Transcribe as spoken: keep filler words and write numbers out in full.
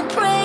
to pray.